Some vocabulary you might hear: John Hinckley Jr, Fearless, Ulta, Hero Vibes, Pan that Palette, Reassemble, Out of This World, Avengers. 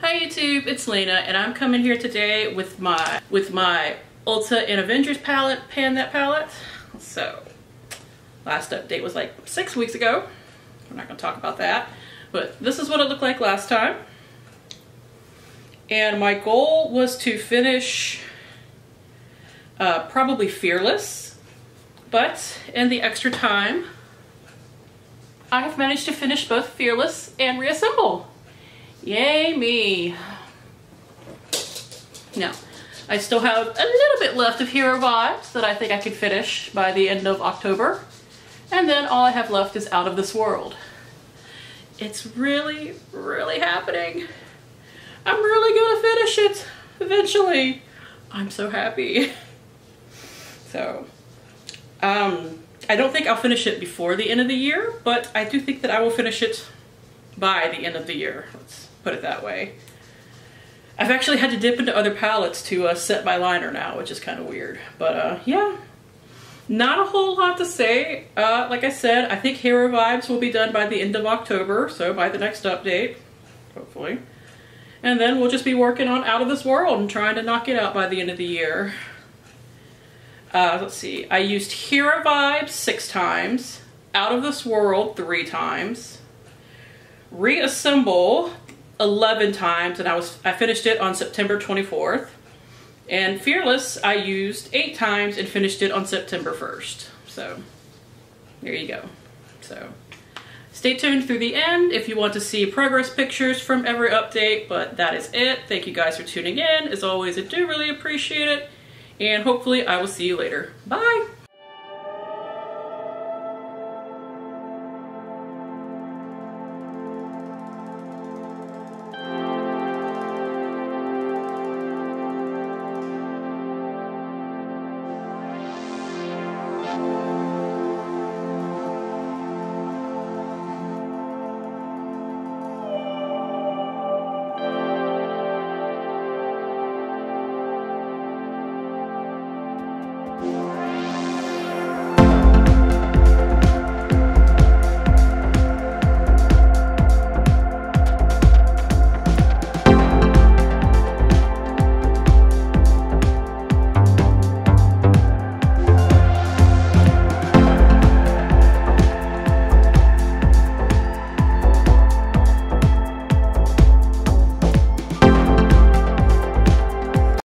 Hi YouTube, it's Lena, and I'm coming here today with my Ulta and Avengers palette, Pan That palette. So, last update was like 6 weeks ago. We're not gonna talk about that, but this is what it looked like last time. And my goal was to finish probably Fearless, but in the extra time, I have managed to finish both Fearless and Reassemble. Yay me. Now, I still have a little bit left of Hero Vibes that I think I could finish by the end of October. And then all I have left is Out of This World. It's really, really happening. I'm really gonna finish it eventually. I'm so happy. So, I don't think I'll finish it before the end of the year, but I do think that I will finish it by the end of the year. Let's put it that way. I've actually had to dip into other palettes to set my liner now, which is kind of weird. But yeah, not a whole lot to say. Like I said, I think Hero Vibes will be done by the end of October, so by the next update, hopefully. And then we'll just be working on Out of This World and trying to knock it out by the end of the year. Let's see, I used Hero Vibes 6 times, Out of This World 3 times, Reassemble 11 times, and I finished it on September 24th. And Fearless I used 8 times and finished it on September 1st. So there you go. So stay tuned through the end if you want to see progress pictures from every update, but that is it. Thank you guys for tuning in. As always, I do really appreciate it, and hopefully I will see you later. Bye!